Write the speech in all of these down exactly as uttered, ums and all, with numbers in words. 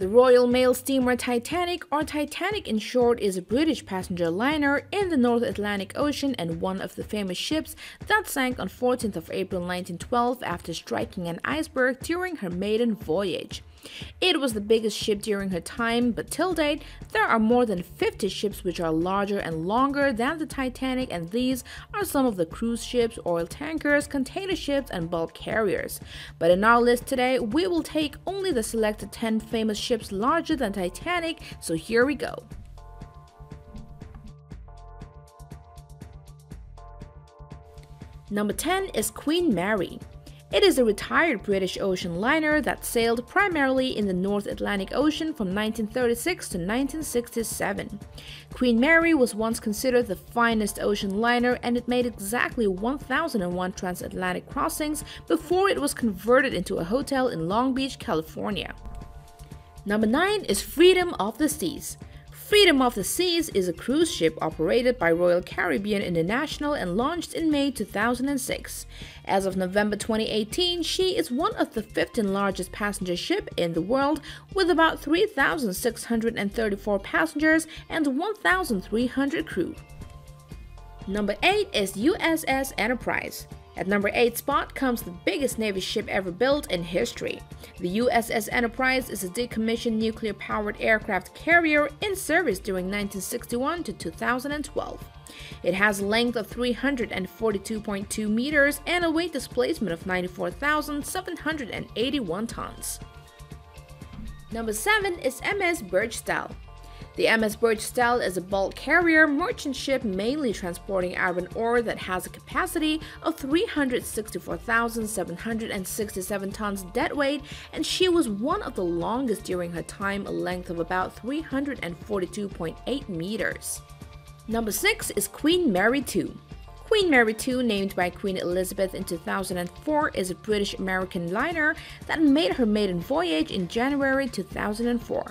The Royal Mail Steamer Titanic, or Titanic in short, is a British passenger liner in the North Atlantic Ocean and one of the famous ships that sank on fourteenth of April nineteen twelve after striking an iceberg during her maiden voyage. It was the biggest ship during her time, but till date, there are more than fifty ships which are larger and longer than the Titanic, and these are some of the cruise ships, oil tankers, container ships, and bulk carriers. But in our list today, we will take only the selected ten famous ships larger than Titanic, so here we go. Number ten is Queen Mary. It is a retired British ocean liner that sailed primarily in the North Atlantic Ocean from nineteen thirty-six to nineteen sixty-seven. Queen Mary was once considered the finest ocean liner, and it made exactly one thousand and one transatlantic crossings before it was converted into a hotel in Long Beach, California. Number nine is Freedom of the Seas. Freedom of the Seas is a cruise ship operated by Royal Caribbean International and launched in May two thousand six. As of November twenty eighteen, she is one of the fifteen largest passenger ships in the world, with about three thousand six hundred thirty-four passengers and one thousand three hundred crew. Number eight is U S S Enterprise. At number eight spot comes the biggest Navy ship ever built in history. The U S S Enterprise is a decommissioned nuclear-powered aircraft carrier in service during nineteen sixty-one to two thousand twelve. It has a length of three hundred forty-two point two meters and a weight displacement of ninety-four thousand seven hundred eighty-one tons. Number seven is M S Berchstelle. The M S Berge Stahl is a bulk carrier merchant ship mainly transporting iron ore that has a capacity of three hundred sixty-four thousand seven hundred sixty-seven tons deadweight, and she was one of the longest during her time, a length of about three hundred forty-two point eight meters. Number six is Queen Mary the Second. Queen Mary the Second, named by Queen Elizabeth in two thousand four, is a British-American liner that made her maiden voyage in January two thousand four.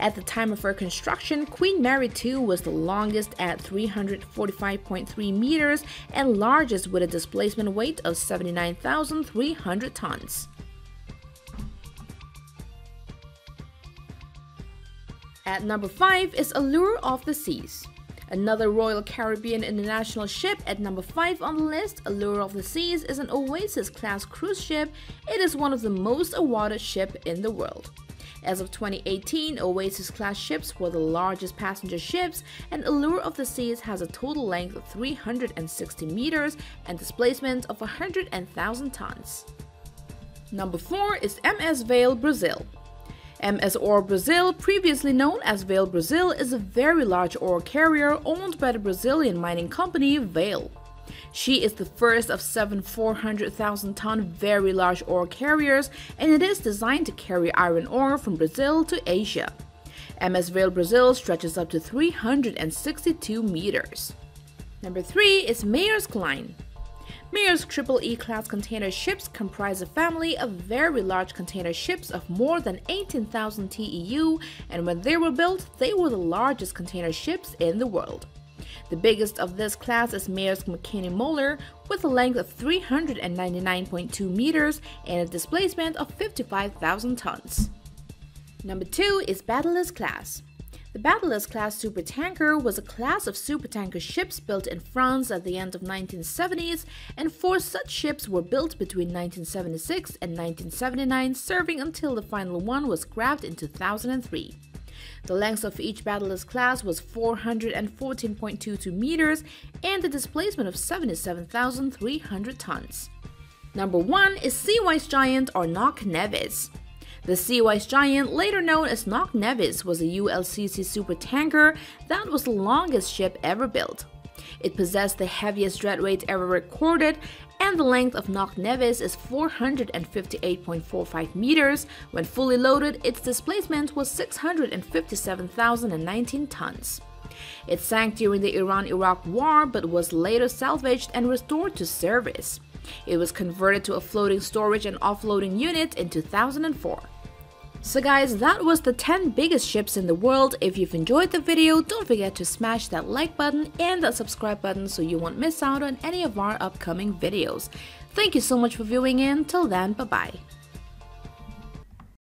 At the time of her construction, Queen Mary the Second was the longest at three hundred forty-five point three meters and largest, with a displacement weight of seventy-nine thousand three hundred tons. At number five is Allure of the Seas. Another Royal Caribbean International ship at number five on the list, Allure of the Seas is an Oasis-class cruise ship. It is one of the most awarded ships in the world. As of twenty eighteen, Oasis-class ships were the largest passenger ships, and Allure of the Seas has a total length of three hundred sixty meters and displacement of one hundred thousand tons. Number four is M S Vale Brasil. M S Ore Brasil, previously known as Vale Brasil, is a very large ore carrier owned by the Brazilian mining company Vale. She is the first of seven four hundred thousand ton very large ore carriers, and it is designed to carry iron ore from Brazil to Asia. M S Vale Brasil stretches up to three hundred sixty-two meters. Number three is Maersk Line. Maersk Triple E class container ships comprise a family of very large container ships of more than eighteen thousand T E U, and when they were built, they were the largest container ships in the world. The biggest of this class is Maersk McKinney Moller, with a length of three hundred ninety-nine point two meters and a displacement of fifty-five thousand tons. Number two is Batillus Class. The Batillus Class supertanker was a class of supertanker ships built in France at the end of nineteen seventies, and four such ships were built between nineteen seventy-six and nineteen seventy-nine, serving until the final one was scrapped in two thousand three. The length of each Batillus Class was four hundred fourteen point two two meters and a displacement of seventy-seven thousand three hundred tons. Number one is Seawise Giant, or Knock Nevis. The Seawise Giant, later known as Knock Nevis, was a U L C C supertanker that was the longest ship ever built. It possessed the heaviest deadweight ever recorded, and the length of Knock Nevis is four hundred fifty-eight point four five meters. When fully loaded, its displacement was six hundred fifty-seven thousand nineteen tons. It sank during the Iran-Iraq War, but was later salvaged and restored to service. It was converted to a floating storage and offloading unit in two thousand four. So guys, that was the ten biggest ships in the world. If you've enjoyed the video, don't forget to smash that like button and that subscribe button so you won't miss out on any of our upcoming videos. Thank you so much for viewing in. Till then, bye bye.